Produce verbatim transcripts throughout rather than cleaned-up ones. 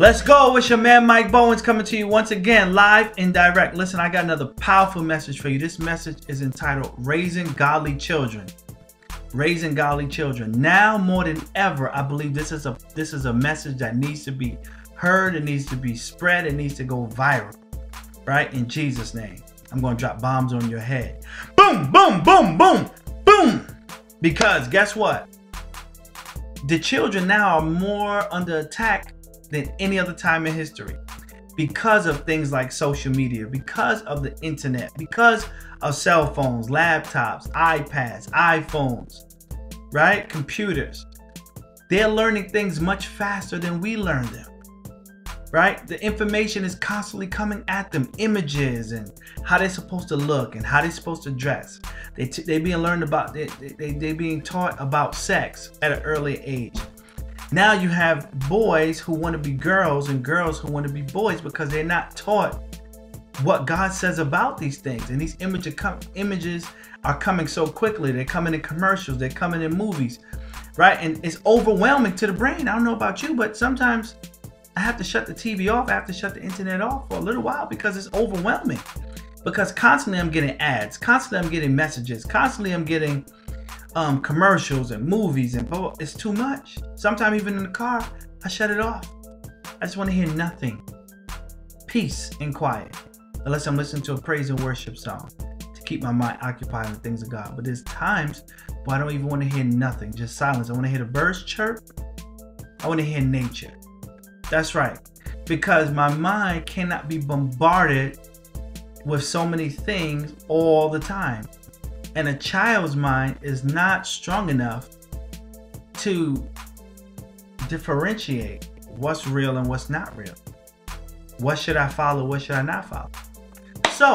Let's go. It's your man Mike Bowens coming to you once again live and direct. Listen, I got another powerful message for you. This message is entitled Raising Godly Children. Raising Godly Children. Now more than ever, I believe this is a this is a message that needs to be heard. It needs to be spread. It needs to go viral. Right? In Jesus' name. I'm going to drop bombs on your head. Boom, boom, boom, boom, boom. Because guess what? The children now are more under attack than any other time in history because of things like social media, because of the internet, because of cell phones, laptops, iPads, iPhones, right? Computers. They're learning things much faster than we learn them, right? The information is constantly coming at them, images and how they're supposed to look and how they're supposed to dress. They t they being learned about, they, they, they being taught about sex at an early age. Now you have boys who want to be girls and girls who want to be boys because they're not taught what God says about these things. And these image com images are coming so quickly. They're coming in commercials. They're coming in movies, right? And it's overwhelming to the brain. I don't know about you, but sometimes I have to shut the T V off. I have to shut the internet off for a little while because it's overwhelming. Because constantly I'm getting ads. Constantly I'm getting messages. Constantly I'm getting Um, commercials and movies and blah, blah. It's too much. Sometimes even in the car, I shut it off. I just want to hear nothing. Peace and quiet. Unless I'm listening to a praise and worship song to keep my mind occupied in the things of God. But there's times where I don't even want to hear nothing. Just silence. I want to hear the birds chirp. I want to hear nature. That's right. Because my mind cannot be bombarded with so many things all the time. And a child's mind is not strong enough to differentiate what's real and what's not real. What should I follow? What should I not follow? So,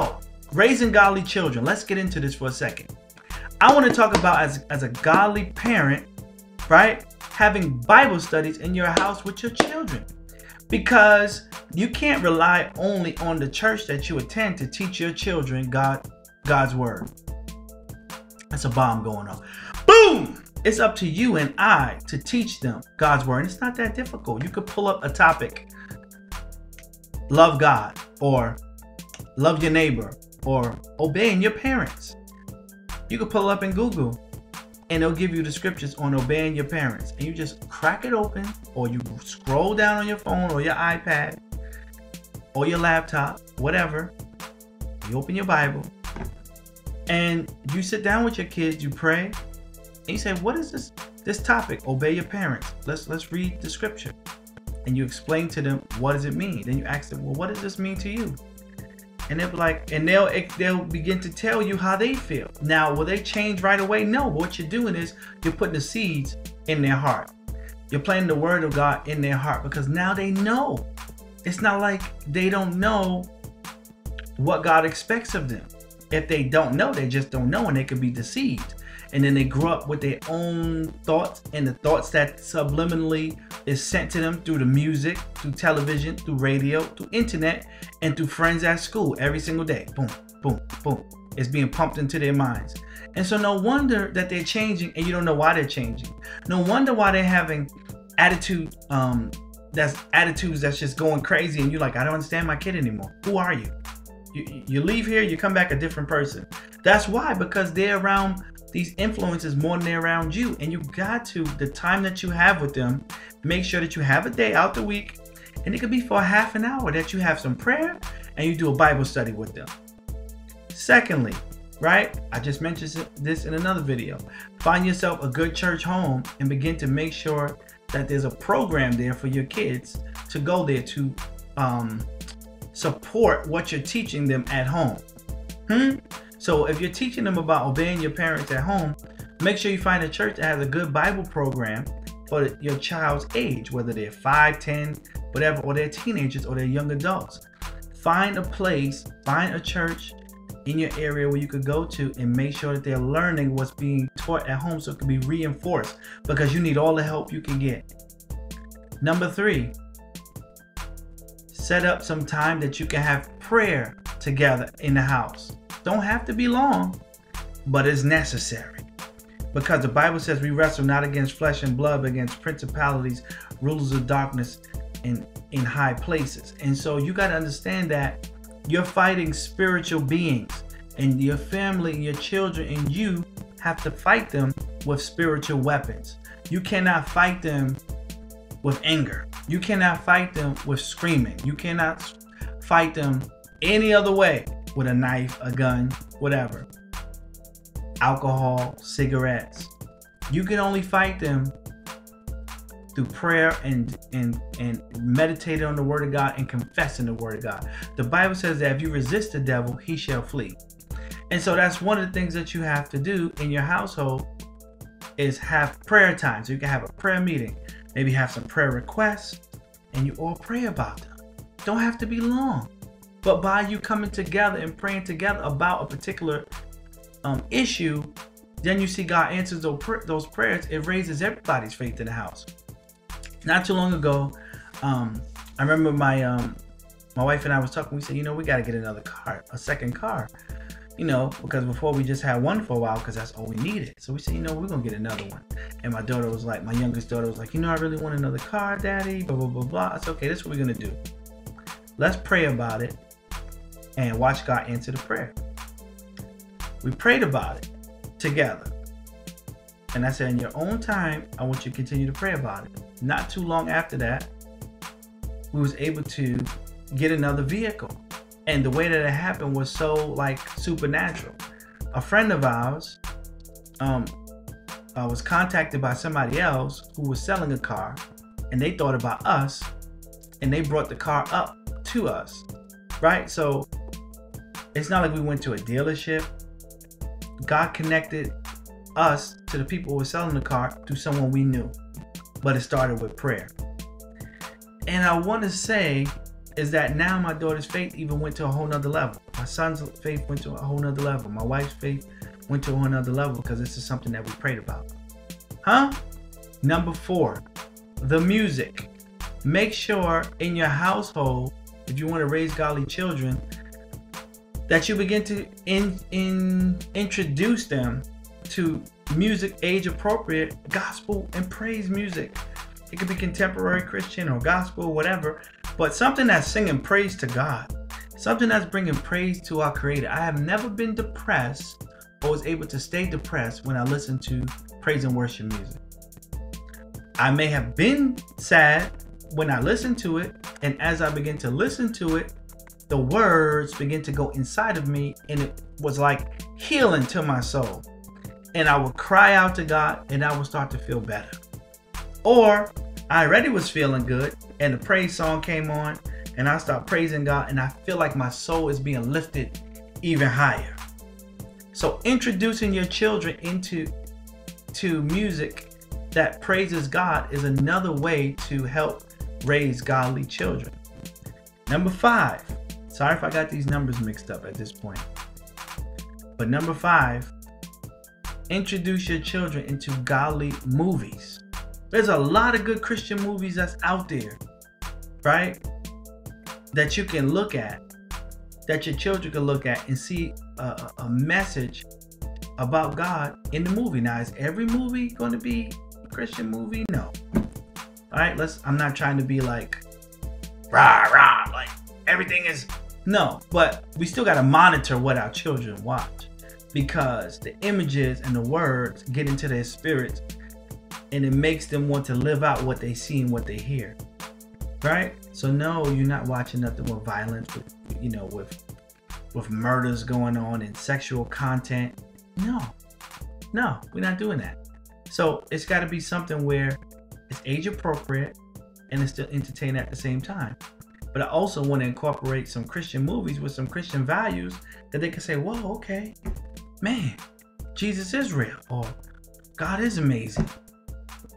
raising godly children. Let's get into this for a second. I want to talk about as, as a godly parent, right? Having Bible studies in your house with your children. Because you can't rely only on the church that you attend to teach your children God, God's word. That's a bomb going on. Boom! It's up to you and I to teach them God's word. And it's not that difficult. You could pull up a topic. Love God or love your neighbor or obeying your parents. You could pull up in Google and they'll give you the scriptures on obeying your parents. And you just crack it open or you scroll down on your phone or your iPad or your laptop, whatever. You open your Bible. And you sit down with your kids, you pray, and you say, what is this this topic? Obey your parents. Let's let's read the scripture. And you explain to them, what does it mean? Then you ask them, well, what does this mean to you? And they'll be like, and they'll they'll begin to tell you how they feel. Now, will they change right away? No. What you're doing is you're putting the seeds in their heart. You're planting the word of God in their heart because now they know. It's not like they don't know what God expects of them. If they don't know, they just don't know and they could be deceived. And then they grow up with their own thoughts and the thoughts that subliminally is sent to them through the music, through television, through radio, through internet, and through friends at school every single day. Boom, boom, boom. It's being pumped into their minds. And so no wonder that they're changing and you don't know why they're changing. No wonder why they're having attitude, um, that's attitudes that's just going crazy and you're like, I don't understand my kid anymore. Who are you? You, you leave here, you come back a different person. That's why, because they're around these influences more than they're around you. And you've got to, the time that you have with them, make sure that you have a day out the week, and it could be for half an hour that you have some prayer and you do a Bible study with them. Secondly, right, I just mentioned this in another video, find yourself a good church home and begin to make sure that there's a program there for your kids to go there to, um, support what you're teaching them at home. Hmm? So if you're teaching them about obeying your parents at home, make sure you find a church that has a good Bible program for your child's age, whether they're five, ten, whatever, or they're teenagers or they're young adults. Find a place, find a church in your area where you could go to and make sure that they're learning what's being taught at home so it can be reinforced because you need all the help you can get. Number three, set up some time that you can have prayer together in the house. Don't have to be long, but it's necessary. Because the Bible says we wrestle not against flesh and blood, but against principalities, rulers of darkness, in, in high places. And so you got to understand that you're fighting spiritual beings, and your family, your children, and you have to fight them with spiritual weapons. You cannot fight them with anger. You cannot fight them with screaming. You cannot fight them any other way, with a knife, a gun, whatever. Alcohol, cigarettes. You can only fight them through prayer and, and, and meditating on the word of God and confessing the word of God. The Bible says that if you resist the devil, he shall flee. And so that's one of the things that you have to do in your household, is have prayer time. So you can have a prayer meeting, maybe have some prayer requests, and you all pray about them. Don't have to be long, but by you coming together and praying together about a particular um, issue, then you see God answers those, pr those prayers. It raises everybody's faith in the house. Not too long ago, um, I remember my um, my wife and I was talking. We said, you know, we got to get another car, a second car, you know, because before we just had one for a while because that's all we needed. So we said, you know, we're going to get another one. And my daughter was like, my youngest daughter was like, you know, I really want another car, Daddy, blah, blah, blah, blah. I said, okay, this is what we're going to do. Let's pray about it and watch God answer the prayer. We prayed about it together. And I said, in your own time, I want you to continue to pray about it. Not too long after that, we was able to get another vehicle. And the way that it happened was so like supernatural. A friend of ours um, uh, was contacted by somebody else who was selling a car, and they thought about us, and they brought the car up to us, right? So it's not like we went to a dealership. God connected us to the people who were selling the car through someone we knew, but it started with prayer. And I want to say is that now my daughter's faith even went to a whole nother level. My son's faith went to a whole nother level. My wife's faith went to a whole nother level because this is something that we prayed about. Huh? Number four, the music. Make sure in your household, if you want to raise godly children, that you begin to in, in, introduce them to music, age appropriate, gospel and praise music. It could be contemporary Christian or gospel, whatever, but something that's singing praise to God, something that's bringing praise to our Creator. I have never been depressed or was able to stay depressed when I listened to praise and worship music. I may have been sad when I listened to it, and as I began to listen to it, the words began to go inside of me, and it was like healing to my soul. And I would cry out to God, and I would start to feel better. Or I already was feeling good, and the praise song came on, and I start praising God, and I feel like my soul is being lifted even higher. So introducing your children into to music that praises God is another way to help raise godly children. Number five, sorry if I got these numbers mixed up at this point, but number five, introduce your children into godly movies. There's a lot of good Christian movies that's out there, right? That you can look at, that your children can look at and see a, a message about God in the movie. Now, is every movie going to be a Christian movie? No. All right, let's, I'm not trying to be like, rah, rah, like everything is, no. But we still got to monitor what our children watch, because the images and the words get into their spirits, and it makes them want to live out what they see and what they hear, right? So no, you're not watching nothing with violence, with, you know, with with murders going on and sexual content. No, no, we're not doing that. So it's got to be something where it's age appropriate and it's still entertaining at the same time. But I also want to incorporate some Christian movies with some Christian values that they can say, whoa, okay, man, Jesus is real, or God is amazing.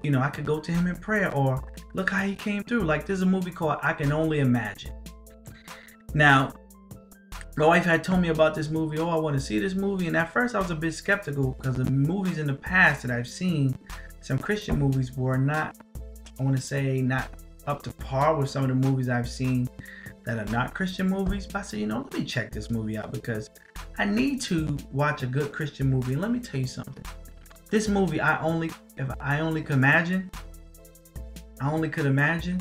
You know, I could go to him in prayer, or look how he came through. Like, there's a movie called I Can Only Imagine. Now, my wife had told me about this movie. Oh, I want to see this movie. And at first I was a bit skeptical because the movies in the past that I've seen, some Christian movies, were not, I want to say, not up to par with some of the movies I've seen that are not Christian movies. But I said, you know, let me check this movie out because I need to watch a good Christian movie. And let me tell you something. This movie, I only, if I only could imagine, I only could imagine,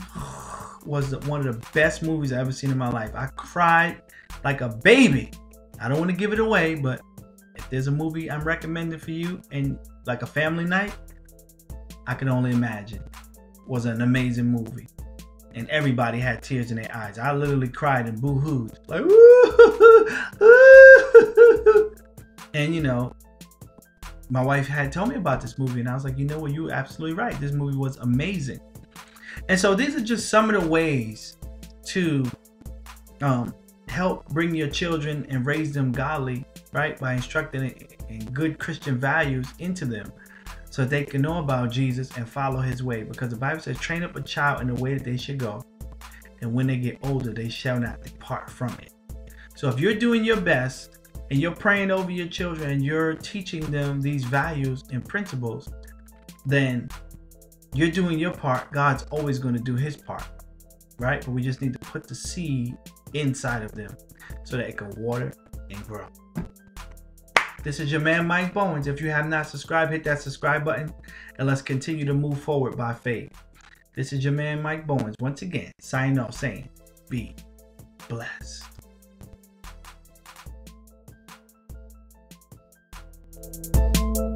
was one of the best movies I've ever seen in my life. I cried like a baby. I don't want to give it away, but if there's a movie I'm recommending for you and like a family night, I Can Only Imagine was an amazing movie. And everybody had tears in their eyes. I literally cried and boo-hooed. Like, woo-hoo-hoo-hoo-hoo-hoo. And you know, my wife had told me about this movie and I was like, you know what, you're absolutely right. This movie was amazing. And so these are just some of the ways to um, help bring your children and raise them godly, right? By instructing and good Christian values into them so they can know about Jesus and follow his way. Because the Bible says, train up a child in the way that they should go, and when they get older, they shall not depart from it. So if you're doing your best and you're praying over your children and you're teaching them these values and principles, then you're doing your part. God's always going to do his part, right? But we just need to put the seed inside of them so that it can water and grow. This is your man, Mike Bowens. If you have not subscribed, hit that subscribe button and let's continue to move forward by faith. This is your man, Mike Bowens. Once again, signing off saying, be blessed. Thank you.